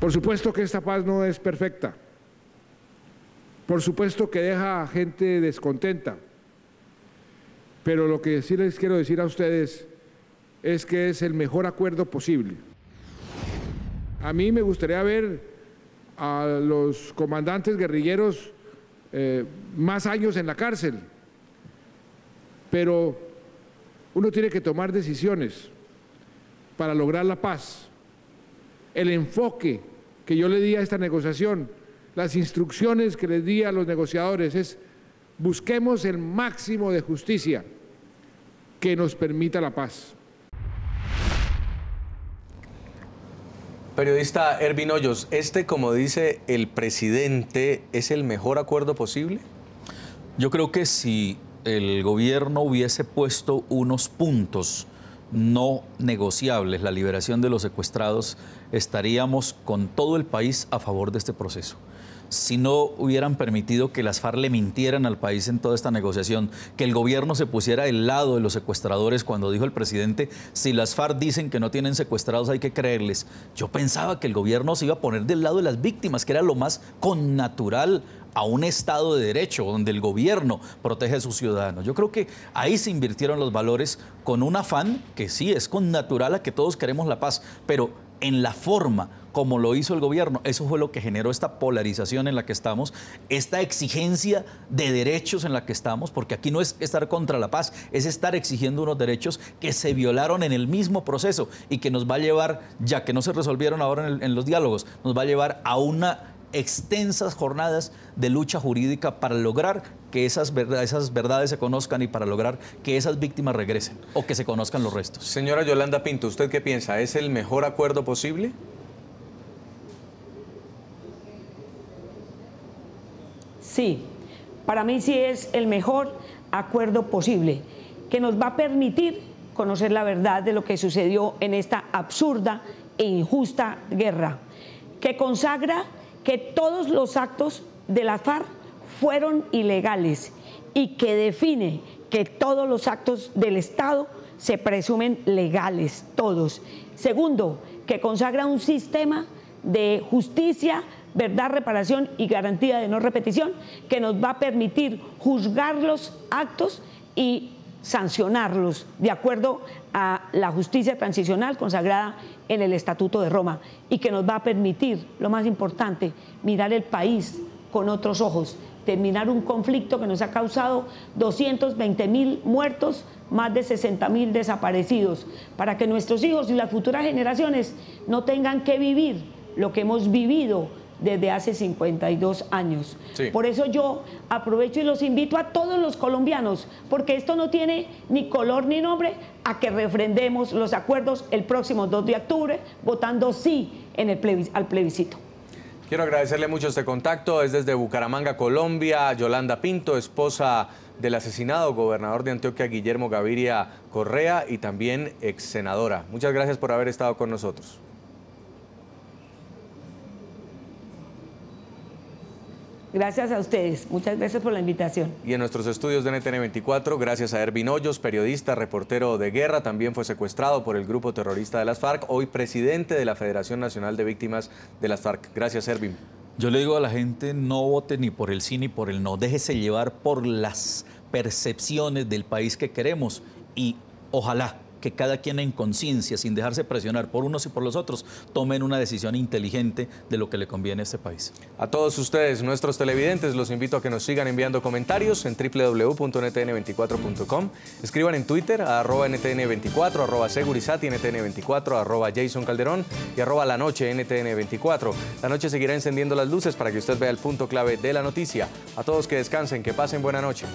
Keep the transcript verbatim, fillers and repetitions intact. Por supuesto que esta paz no es perfecta, por supuesto que deja a gente descontenta, pero lo que sí les quiero decir a ustedes es que es el mejor acuerdo posible. A mí me gustaría ver a los comandantes guerrilleros eh, más años en la cárcel, pero uno tiene que tomar decisiones para lograr la paz. El enfoque que yo le di a esta negociación, las instrucciones que les di a los negociadores es: busquemos el máximo de justicia que nos permita la paz. Periodista Herbin Hoyos, ¿este, como dice el presidente, es el mejor acuerdo posible? Yo creo que si el gobierno hubiese puesto unos puntos no negociables, la liberación de los secuestrados, estaríamos con todo el país a favor de este proceso. Si no hubieran permitido que las FARC le mintieran al país en toda esta negociación, que el gobierno se pusiera del lado de los secuestradores cuando dijo el presidente, si las FARC dicen que no tienen secuestrados hay que creerles. Yo pensaba que el gobierno se iba a poner del lado de las víctimas, que era lo más connatural a un Estado de Derecho, donde el gobierno protege a sus ciudadanos. Yo creo que ahí se invirtieron los valores con un afán que sí es connatural a que todos queremos la paz, pero en la forma como lo hizo el gobierno, eso fue lo que generó esta polarización en la que estamos, esta exigencia de derechos en la que estamos, porque aquí no es estar contra la paz, es estar exigiendo unos derechos que se violaron en el mismo proceso y que nos va a llevar, ya que no se resolvieron ahora en, el, en los diálogos, nos va a llevar a una extensas jornadas de lucha jurídica para lograr que esas verdades, esas verdades se conozcan y para lograr que esas víctimas regresen o que se conozcan los restos. Señora Yolanda Pinto, ¿usted qué piensa? ¿Es el mejor acuerdo posible? Sí, para mí sí es el mejor acuerdo posible, que nos va a permitir conocer la verdad de lo que sucedió en esta absurda e injusta guerra, que consagra que todos los actos de las FARC fueron ilegales y que define que todos los actos del Estado se presumen legales, todos. Segundo, que consagra un sistema de justicia, verdad, reparación y garantía de no repetición que nos va a permitir juzgar los actos y sancionarlos de acuerdo a la justicia transicional consagrada en el Estatuto de Roma y que nos va a permitir, lo más importante, mirar el país con otros ojos, terminar un conflicto que nos ha causado doscientos veinte mil muertos, más de sesenta mil desaparecidos, para que nuestros hijos y las futuras generaciones no tengan que vivir lo que hemos vivido desde hace cincuenta y dos años. Sí. Por eso yo aprovecho y los invito a todos los colombianos, porque esto no tiene ni color ni nombre, a que refrendemos los acuerdos el próximo dos de octubre, votando sí en el plebis, al plebiscito. Quiero agradecerle mucho este contacto. Es desde Bucaramanga, Colombia, Yolanda Pinto, esposa del asesinado gobernador de Antioquia, Guillermo Gaviria Correa, y también ex senadora. Muchas gracias por haber estado con nosotros. Gracias a ustedes, muchas gracias por la invitación. Y en nuestros estudios de N T N veinticuatro, gracias a Herbin Hoyos, periodista, reportero de guerra, también fue secuestrado por el grupo terrorista de las FARC, hoy presidente de la Federación Nacional de Víctimas de las FARC. Gracias, Herbin. Yo le digo a la gente, no vote ni por el sí ni por el no, déjese llevar por las percepciones del país que queremos y ojalá que cada quien en conciencia, sin dejarse presionar por unos y por los otros, tomen una decisión inteligente de lo que le conviene a este país. A todos ustedes, nuestros televidentes, los invito a que nos sigan enviando comentarios en w w w punto n t n veinticuatro punto com. Escriban en Twitter a arroba N T N veinticuatro, arroba Segurizati N T N veinticuatro, arroba Jason Calderón y arroba La Noche N T N veinticuatro. La Noche seguirá encendiendo las luces para que usted vea el punto clave de la noticia. A todos que descansen, que pasen buena noche.